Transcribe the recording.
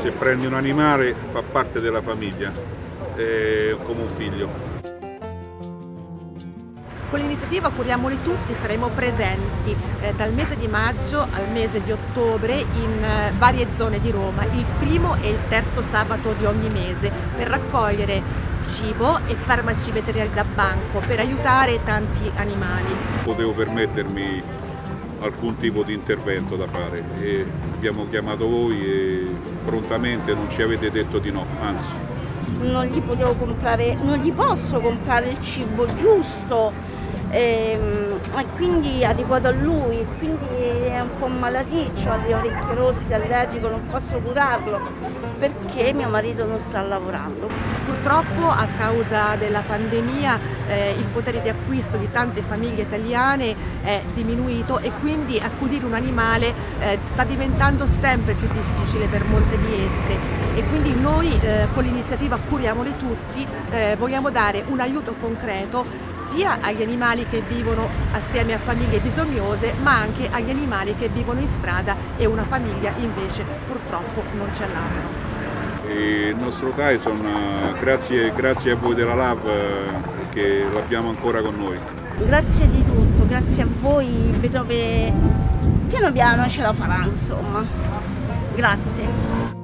se prendi un animale fa parte della famiglia, è come un figlio. Con l'iniziativa Curiamoli Tutti saremo presenti dal mese di maggio al mese di ottobre in varie zone di Roma, il primo e il terzo sabato di ogni mese, per raccogliere cibo e farmaci veterinari da banco per aiutare tanti animali. Potevo permettermi alcun tipo di intervento da fare e abbiamo chiamato voi e prontamente non ci avete detto di no, anzi. Non gli posso comprare il cibo giusto e quindi adeguato a lui, quindi è un po' malaticcio, ha le orecchie rosse, allergico, non posso curarlo perché mio marito non sta lavorando. Purtroppo a causa della pandemia il potere di acquisto di tante famiglie italiane è diminuito e quindi accudire un animale sta diventando sempre più difficile per molte di esse. E quindi noi con l'iniziativa Curiamoli Tutti vogliamo dare un aiuto concreto sia agli animali che vivono assieme a famiglie bisognose, ma anche agli animali che vivono in strada e una famiglia invece purtroppo non ce l'hanno. Il nostro Tyson, grazie a voi della LAV che l'abbiamo ancora con noi. Grazie di tutto, grazie a voi, vedo che piano piano ce la farà insomma. Grazie.